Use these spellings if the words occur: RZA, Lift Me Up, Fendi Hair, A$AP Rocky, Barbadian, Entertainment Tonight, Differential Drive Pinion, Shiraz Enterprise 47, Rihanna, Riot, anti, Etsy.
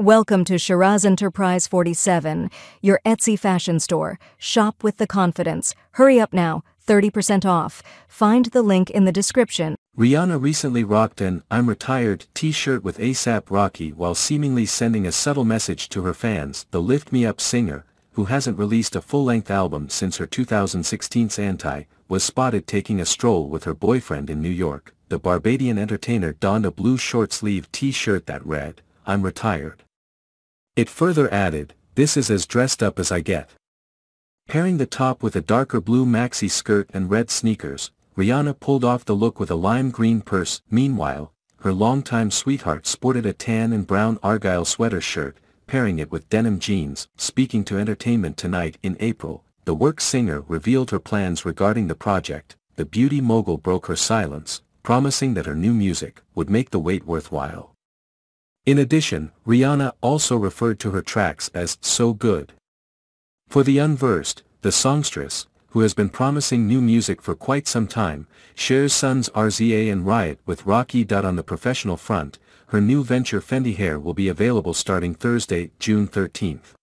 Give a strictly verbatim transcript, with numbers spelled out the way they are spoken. Welcome to Shiraz Enterprise forty-seven, your Etsy fashion store. Shop with the confidence. Hurry up now, thirty percent off. Find the link in the description. Rihanna recently rocked an "I'm retired" t-shirt with A$AP Rocky while seemingly sending a subtle message to her fans. The Lift Me Up singer, who hasn't released a full-length album since her two thousand sixteen's Anti, was spotted taking a stroll with her boyfriend in New York. The Barbadian entertainer donned a blue short-sleeved t-shirt that read, "I'm retired." It further added, "This is as dressed up as I get." Pairing the top with a darker blue maxi skirt and red sneakers, Rihanna pulled off the look with a lime green purse. Meanwhile, her longtime sweetheart sported a tan and brown Argyle sweater shirt, pairing it with denim jeans. Speaking to Entertainment Tonight in April, the work singer revealed her plans regarding the project. The beauty mogul broke her silence, promising that her new music would make the wait worthwhile. In addition, Rihanna also referred to her tracks as "so good." For the unversed, the songstress, who has been promising new music for quite some time, shares sons R Z A and Riot with Rocky. On the professional front, her new venture Fendi Hair will be available starting Thursday, June thirteenth.